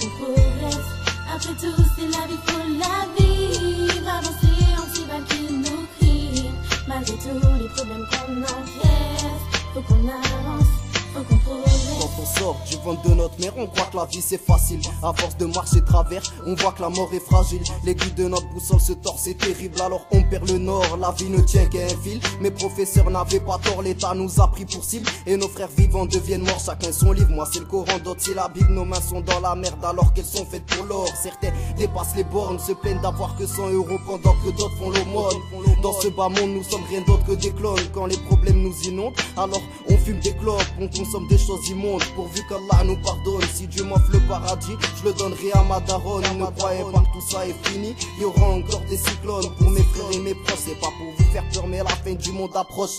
trop progresse. Après tout, c'est la vie qu'on la vive. Avancer en s'y va qui nous crie. Malgré tous les problèmes qu'on encaisse, faut qu'on avance, faut qu'on progresse. Quand on sort du ventre de notre mère, on croit que la vie c'est facile. À force de marcher travers, on voit que la mort est fragile. L'aiguille de notre boussole se tord, c'est terrible, alors on perd le nord. La vie ne tient qu'à un fil. Mes professeurs n'avaient pas tort, l'État nous a pris pour cible. Et nos frères vivants deviennent morts, chacun son livre. Moi c'est le Coran, d'autres c'est la Bible. Nos mains sont dans la merde alors qu'elles sont faites pour l'or. Certains dépassent les bornes, se plaignent d'avoir que 100 € pendant que d'autres font l'aumône. Dans ce bas monde, nous sommes rien d'autre que des clones. Quand les problèmes nous inondent, alors on fume des clopes, on consomme des choses immondes. Pourvu qu'Allah nous pardonne, si Dieu m'offre le paradis, je le donnerai à ma daronne. Ne croyez pas que tout ça est fini, il y aura encore des cyclones. Pour mes frères et mes proches, c'est pas pour vous faire peur, mais la fin du monde approche.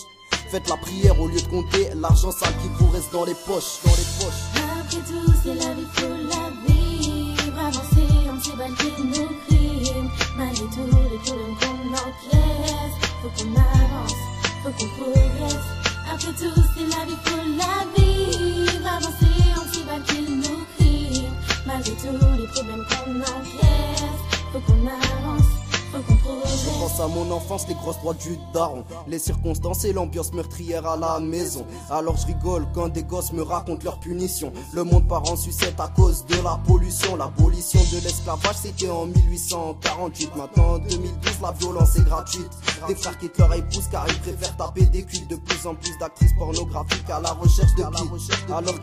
Faites la prière au lieu de compter l'argent sale qui vous reste dans les poches. Après tout, c'est la vie, faut la vivre. Avancer, on s'évalue de nos crimes. Malgré tous les problèmes qu'on encaisse, faut qu'on avance, faut qu'on progresse. Après tout, c'est la vie, faut la vivre. Avancer, on s'y bat qu'il nous crie. Malgré tous les problèmes qu'on encaisse, faut qu'on avance, faut qu'on progresse. Je pense à mon enfance, les grosses droites du daron, les circonstances et l'ambiance meurtrière à la maison. Alors je rigole quand des gosses me racontent leur punition. Le monde part en sucette à cause de la pollution. L'abolition de l'esclavage c'était en 1848. Maintenant en 2012 la violence est gratuite. Des frères quittent leur épouse car ils préfèrent taper des culs. De plus en plus d'actrices pornographiques à la recherche de piles. Alors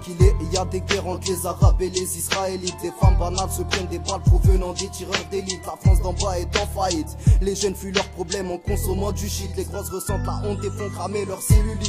il y a des guerres entre les Arabes et les Israélites. Les femmes banales se prennent des balles provenant des tireurs d'élite. La France d'en bas est en faillite. Les jeunes fuient leurs problèmes en consommant du shit. Les grosses ressentent la honte et font cramer leur cellulite.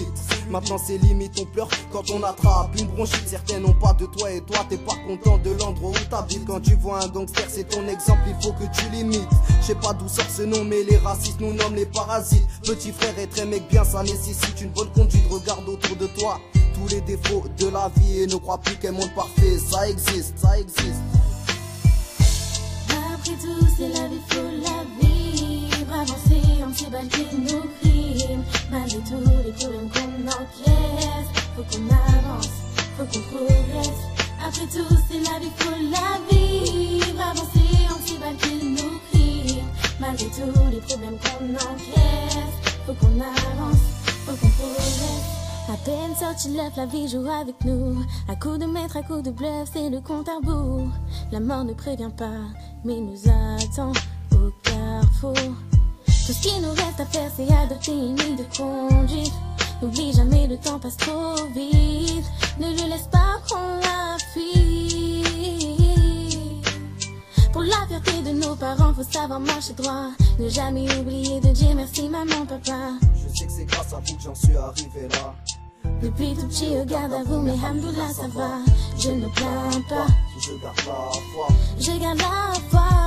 Maintenant c'est limite, on pleure quand on attrape une bronchite. Certains n'ont pas de toit et toi t'es pas content de l'endroit où t'habites. Quand tu vois un gangster c'est ton exemple, il faut que tu l'imites. Je sais pas d'où sort ce nom mais les racistes nous nomment les parasites. Petit frère, être un mec bien ça nécessite une bonne conduite. Regarde autour de toi tous les défauts de la vie et ne crois plus qu'un monde parfait, ça existe, ça existe. Après tout c'est la vie, faut la vivre. Avancer, on s'ébalquer nos crimes. Malgré tous les problèmes qu'on encaisse, faut qu'on avance, faut qu'on progresse. Après tout c'est la vie, faut la vivre. Avancer, on s'ébalquer nos crimes. Malgré tous les problèmes qu'on encaisse, faut qu'on avance, faut qu'on progresse. À peine sorti de l'œuf, la vie joue avec nous. À coups de maître, à coups de bluff, c'est le compte à rebours. La mort ne prévient pas, mais nous attend au carrefour. Tout ce qui nous reste à faire, c'est adopter une ligne de conduite. N'oublie jamais, le temps passe trop vite. Ne le laisse pas prendre la fuite. Pour la fierté de nos parents, faut savoir marcher droit. Ne jamais oublier de dire merci maman, papa. Je sais que c'est grâce à vous que j'en suis arrivé là. Depuis tout petit, regarde à vous, mais hamdoullah, ça va. Je ne me plains pas, je garde la foi.